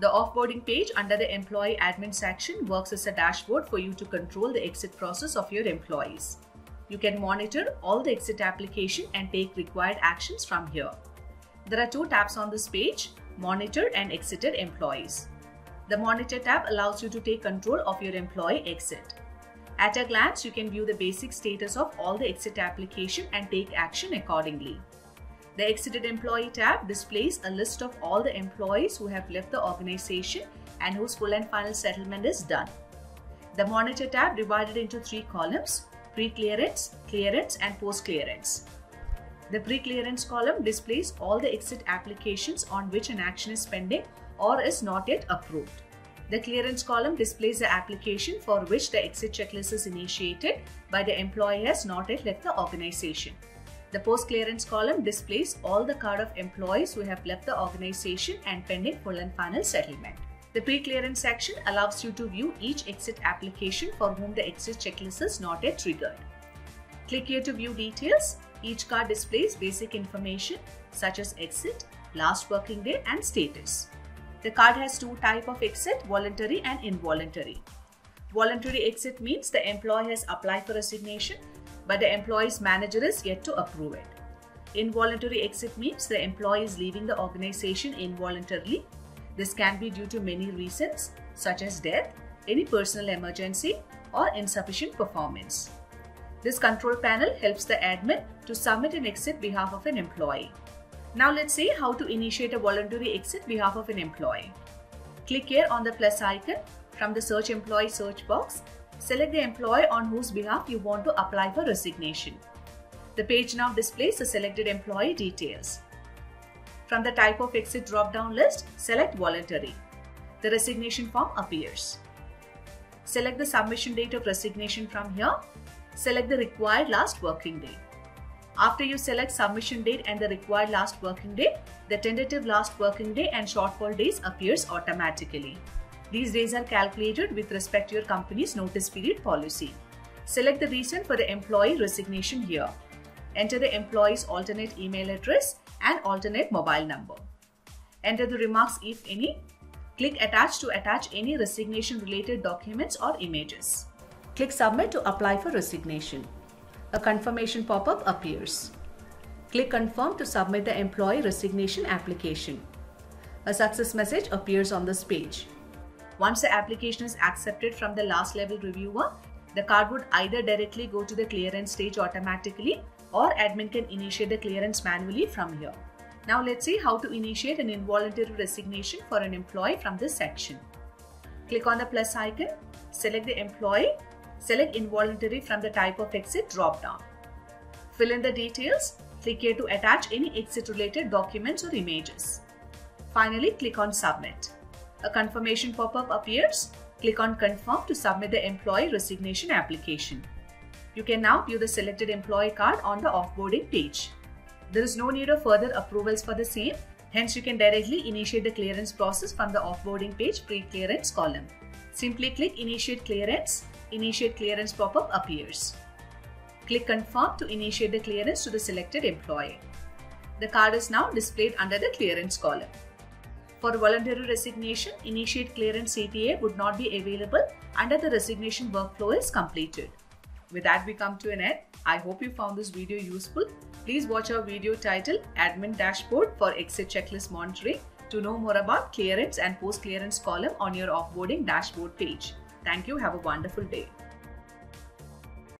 The offboarding page under the Employee Admin section works as a dashboard for you to control the exit process of your employees. You can monitor all the exit application and take required actions from here. There are two tabs on this page, Monitor and Exited Employees. The Monitor tab allows you to take control of your employee exit. At a glance, you can view the basic status of all the exit application and take action accordingly. The Exited Employee tab displays a list of all the employees who have left the organization and whose full and final settlement is done. The Monitor tab divided into three columns: pre-clearance, clearance, and post-clearance. The pre-clearance column displays all the exit applications on which an action is pending or is not yet approved. The clearance column displays the application for which the exit checklist is initiated by the employee has not yet left the organization. The post-clearance column displays all the card of employees who have left the organization and pending full and final settlement. The pre-clearance section allows you to view each exit application for whom the exit checklist is not yet triggered. Click here to view details. Each card displays basic information such as exit, last working day, and status. The card has two types of exit, voluntary and involuntary. Voluntary exit means the employee has applied for resignation, but the employee's manager is yet to approve it. Involuntary exit means the employee is leaving the organization involuntarily. This can be due to many reasons such as death, any personal emergency, or insufficient performance. This control panel helps the admin to submit an exit on behalf of an employee. Now let's see how to initiate a voluntary exit on behalf of an employee. Click here on the plus icon from the Search Employee search box. Select the employee on whose behalf you want to apply for resignation. The page now displays the selected employee details. From the type of exit drop-down list, select voluntary. The resignation form appears. Select the submission date of resignation from here. Select the required last working day. After you select submission date and the required last working day, the tentative last working day and shortfall days appears automatically. These days are calculated with respect to your company's notice period policy. Select the reason for the employee resignation here. Enter the employee's alternate email address and alternate mobile number. Enter the remarks if any. Click Attach to attach any resignation-related documents or images. Click Submit to apply for resignation. A confirmation pop-up appears. Click Confirm to submit the employee resignation application. A success message appears on this page. Once the application is accepted from the last level reviewer, the card would either directly go to the clearance stage automatically or admin can initiate the clearance manually from here. Now let's see how to initiate an involuntary resignation for an employee from this section. Click on the plus icon, select the employee, select involuntary from the type of exit drop-down. Fill in the details, click here to attach any exit-related documents or images. Finally, click on Submit. A confirmation pop-up appears. Click on Confirm to submit the employee resignation application. You can now view the selected employee card on the offboarding page. There is no need of further approvals for the same, hence you can directly initiate the clearance process from the offboarding page pre-clearance column. Simply click Initiate Clearance pop-up appears. Click Confirm to initiate the clearance to the selected employee. The card is now displayed under the clearance column. For voluntary resignation, Initiate Clearance CTA would not be available until the resignation workflow is completed. With that, we come to an end. I hope you found this video useful. Please watch our video titled Admin Dashboard for Exit Checklist Monitoring to know more about clearance and post-clearance column on your offboarding dashboard page. Thank you. Have a wonderful day.